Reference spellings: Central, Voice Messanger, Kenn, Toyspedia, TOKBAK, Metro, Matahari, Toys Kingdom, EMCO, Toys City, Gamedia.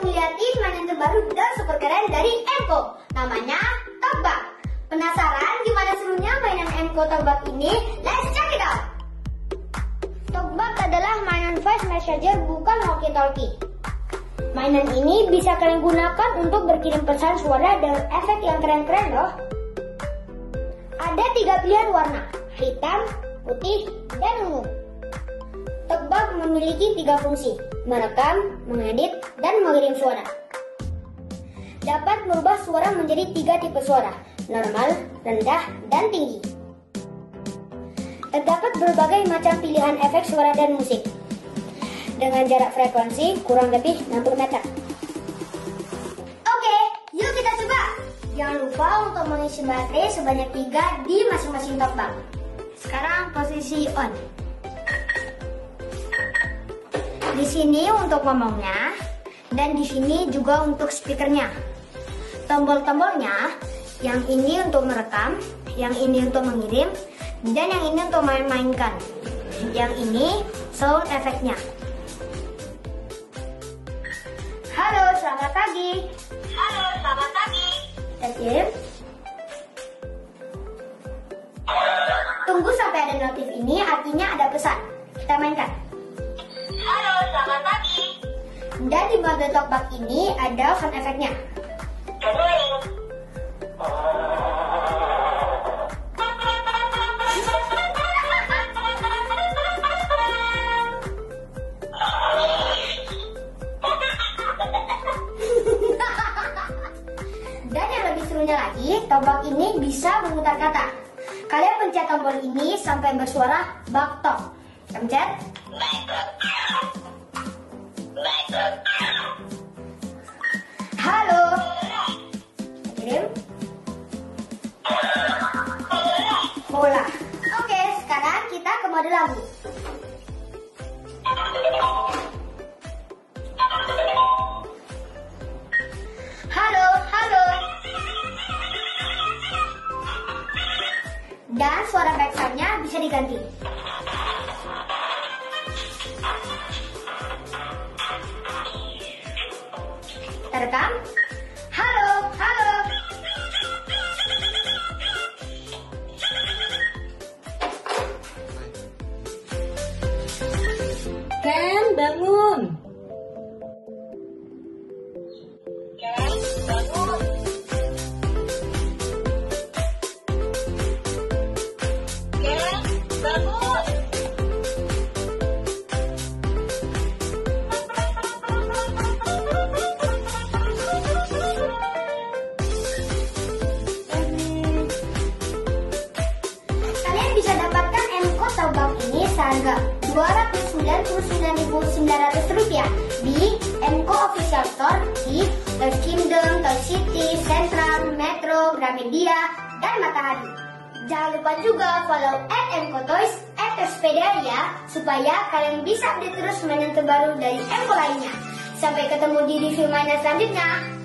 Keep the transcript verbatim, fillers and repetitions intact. mau ngeliatin mainan terbaru dan super keren dari EMCO, namanya TOKBAK. Penasaran gimana serunya mainan EMCO TOKBAK ini? Let's check it out! TOKBAK adalah mainan voice messenger, bukan walkie-talkie. Mainan ini bisa kalian gunakan untuk berkirim pesan suara dengan efek yang keren-keren loh. Ada tiga pilihan warna, hitam, putih, dan ungu. TOKBAK memiliki tiga fungsi, merekam, mengedit, dan mengirim suara. Dapat merubah suara menjadi tiga tipe suara, normal, rendah, dan tinggi. Terdapat berbagai macam pilihan efek suara dan musik, dengan jarak frekuensi kurang lebih enam puluh meter. Oke, yuk kita coba! Jangan lupa untuk mengisi baterai sebanyak tiga di masing-masing TOKBAK. Sekarang posisi on. Di sini untuk ngomongnya, dan di sini juga untuk speakernya. Tombol-tombolnya, yang ini untuk merekam, yang ini untuk mengirim, dan yang ini untuk main-mainkan. Yang ini sound efeknya. Halo, selamat pagi. Halo, selamat pagi. Kirim. Tunggu sampai ada notif ini, artinya ada pesan. Kita mainkan. Halo, selamat pagi. Dan di model TOKBAK ini ada sound efeknya. Dan yang lebih serunya lagi, TOKBAK ini bisa memutar kata. Kalian pencet tombol ini sampai bersuara baktok. Pencet. Halo. Kirim. Bola. Oke, sekarang kita ke mode lagu. Halo, halo. Dan suara backsoundnya bisa diganti. Rekam. Halo, halo. Ken, bangun. Ken, bangun. Ken, bangun. dua ratus sembilan puluh sembilan ribu sembilan ratus rupiah di EMCO Official Store di Toys Kingdom, Toys City, Central, Metro, Gamedia, dan Matahari. Jangan lupa juga follow at EMCO Toys, at Toyspedia ya, supaya kalian bisa update terus mainan terbaru dari EMCO lainnya. Sampai ketemu di review mainan selanjutnya.